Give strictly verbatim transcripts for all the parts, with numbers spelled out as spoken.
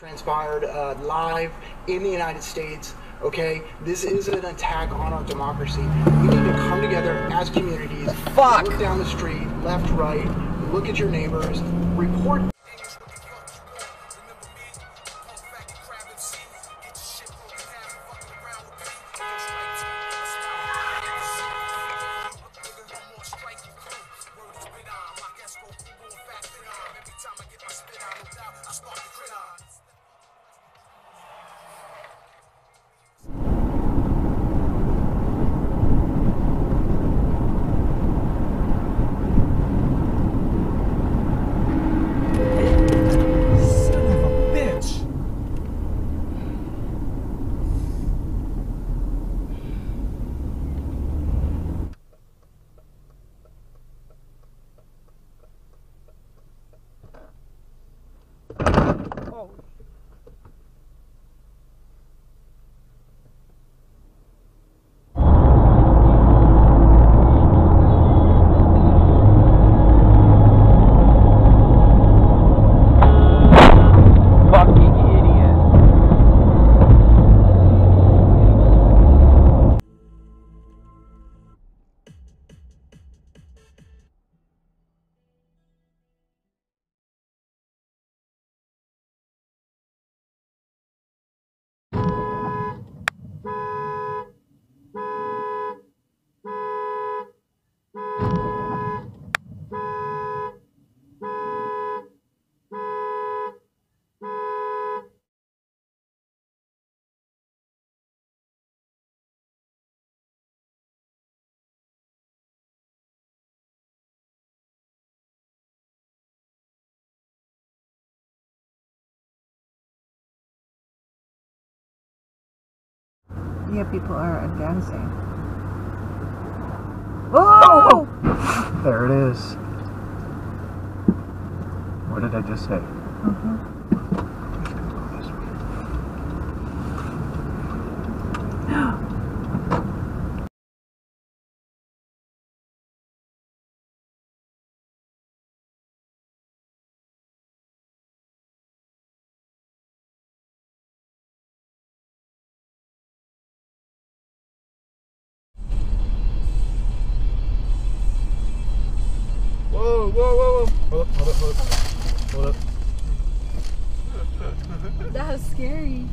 transpired uh, live in the United States, okay? This is an attack on our democracy. We need to come together as communities, Fuck. look down the street, left, right, look at your neighbors, report. Yeah, people are advancing. Oh! There it is. What did I just say? Mm-hmm. Whoa, whoa, whoa! Hold up, hold up, hold up, hold up. That was scary.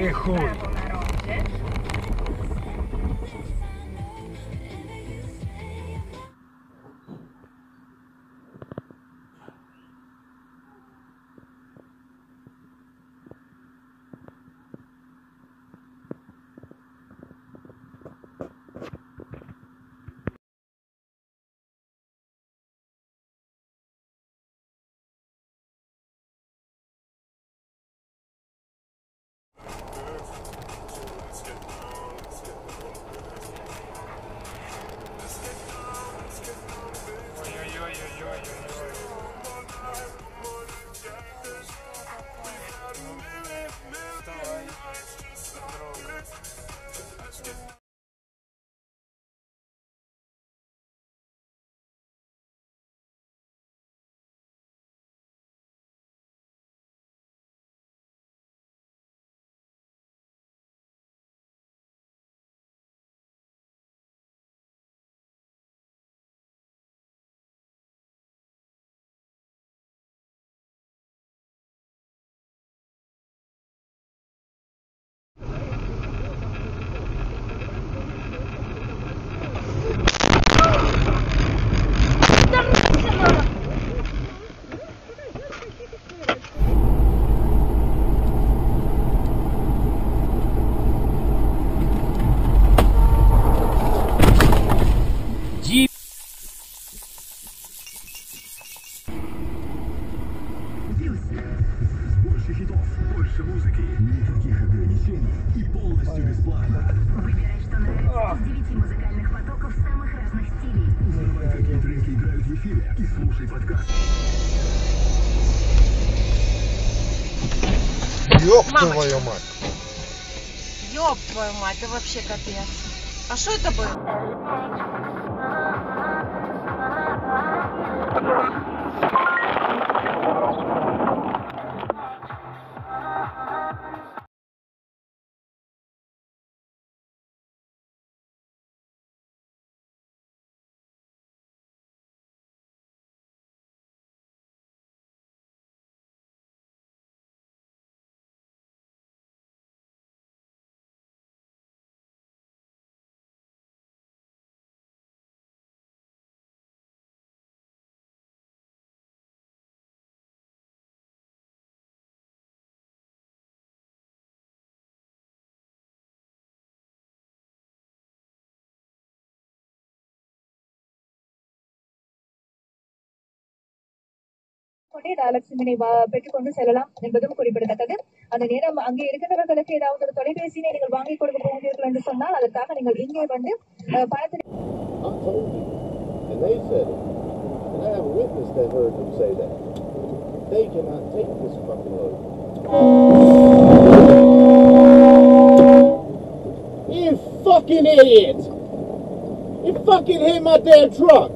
Эй, хуй! эфире и слушай подкаст. Ёб твою мать! Ёб твою мать, это вообще капец. А что это было? கொண்டே டாலக்ஸிமினை பெற்றுக்கொண்டு செல்லலாம் என்பதும் குறிப்பிடத்தக்கது. அந்த நேரம் அங்கே இருக்கின்றவர்களுக்கு ஏதாவது ஒரு தொலைபேசியை நீங்கள் வாங்கிக் கொடுக்க போகிறீர்கள் என்று சொன்னால் அதற்காக நீங்கள் இங்கே வந்து பணத்தை You fucking idiot! You fucking hit my damn truck!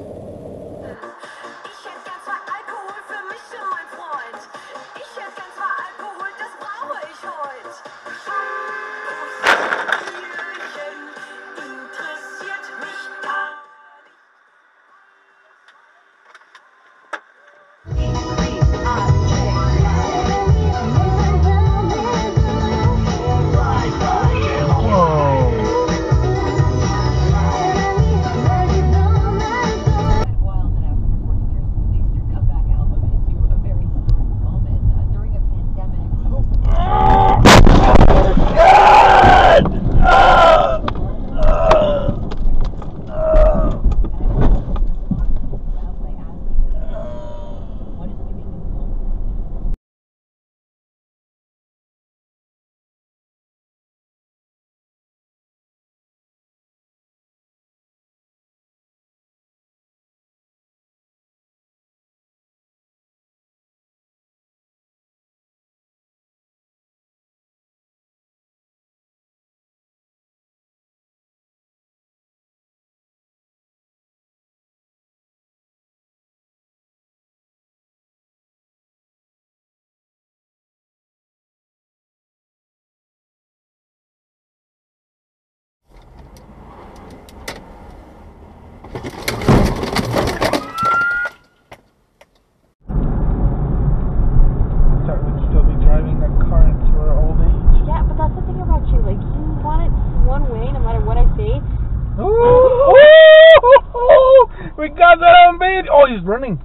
Running.